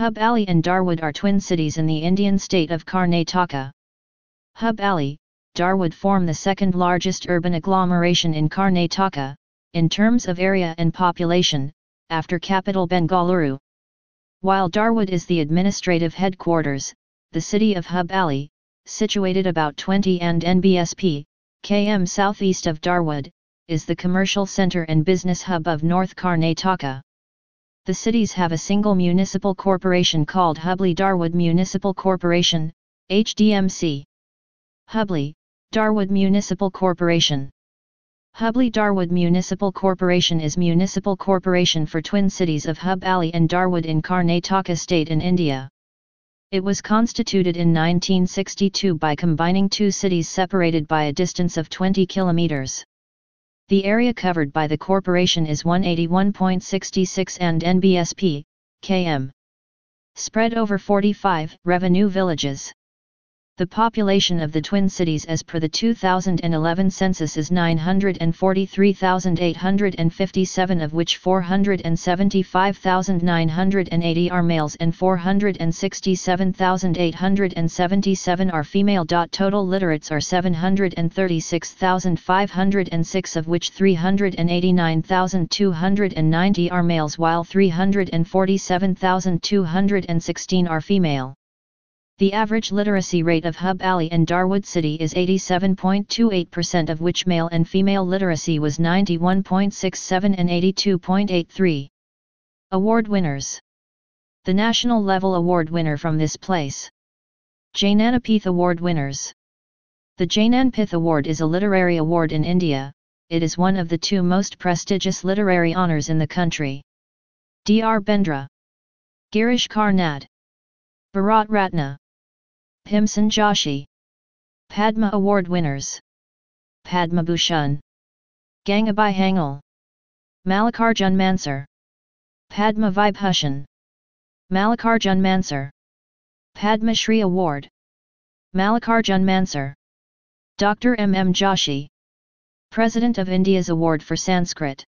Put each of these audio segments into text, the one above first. Hubballi and Dharwad are twin cities in the Indian state of Karnataka. Hubballi, Dharwad form the second largest urban agglomeration in Karnataka, in terms of area and population, after capital Bengaluru. While Dharwad is the administrative headquarters, the city of Hubballi, situated about 20 and NBSP, km southeast of Dharwad, is the commercial center and business hub of North Karnataka. The cities have a single municipal corporation called Hubli-Dharwad Municipal Corporation, HDMC. Hubli-Dharwad Municipal Corporation. Hubli-Dharwad Municipal Corporation is municipal corporation for twin cities of Hubballi and Dharwad in Karnataka state in India. It was constituted in 1962 by combining two cities separated by a distance of 20 kilometers. The area covered by the corporation is 181.66 and NBSP, km. Spread over 45 revenue villages. The population of the twin cities as per the 2011 census is 943,857, of which 475,980 are males and 467,877 are female. Total literates are 736,506, of which 389,290 are males while 347,216 are female. The average literacy rate of Hubballi and Dharwad city is 87.28%, of which male and female literacy was 91.67 and 82.83. Award winners. The national level award winner from this place. Jnanapith Award winners. The Jnanapith Award is a literary award in India. It is one of the two most prestigious literary honors in the country. D.R. Bendre, Girish Karnad, Bharat Ratna, Bhimsen Joshi. Padma Award winners. Padma Bhushan, Gangubai Hangal, Mallikarjun Mansur. Padma Vibhushan, Mallikarjun Mansur. Padma Shri Award, Mallikarjun Mansur. Dr. M. M. Joshi, President of India's Award for Sanskrit.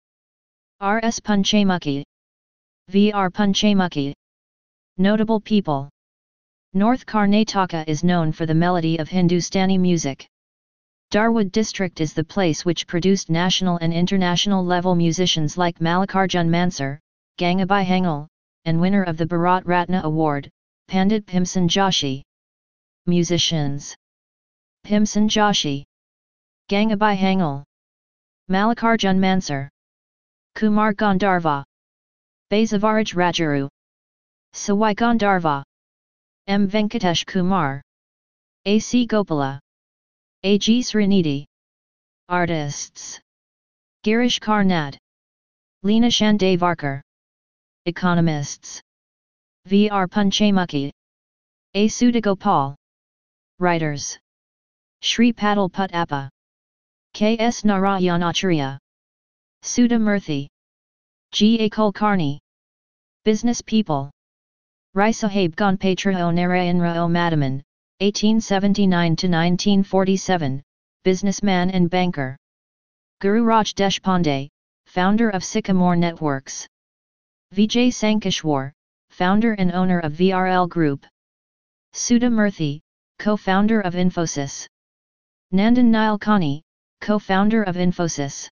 R. S. Panchamukhi, V. R. Panchamukhi. Notable people. North Karnataka is known for the melody of Hindustani music. Dharwad district is the place which produced national and international level musicians like Mallikarjun Mansur, Gangubai Hangal, and winner of the Bharat Ratna Award, Pandit Bhimsen Joshi. Musicians. Bhimsen Joshi, Gangubai Hangal, Mallikarjun Mansur, Kumar Gandharva, Bezavaraj Rajaru, Sawai Gandharva, M. Venkatesh Kumar, A. C. Gopala, A. G. Srinidhi. Artists. Girish Karnad, Leena Shandevarkar. Economists. V. R. Panchamukhi, A. Sudha Gopal. Writers. Sri Patal Puttappa, K. S. Narayanacharya, Sudha Murthy, G. A. Kulkarni. Business people. Raisahab Gonpatra O Narayanra O Madaman, 1879–1947, businessman and banker. Guru Raj Deshpande, founder of Sycamore Networks. Vijay Sankeshwar, founder and owner of VRL Group. Sudha Murthy, co-founder of Infosys. Nandan Nilekani, co-founder of Infosys.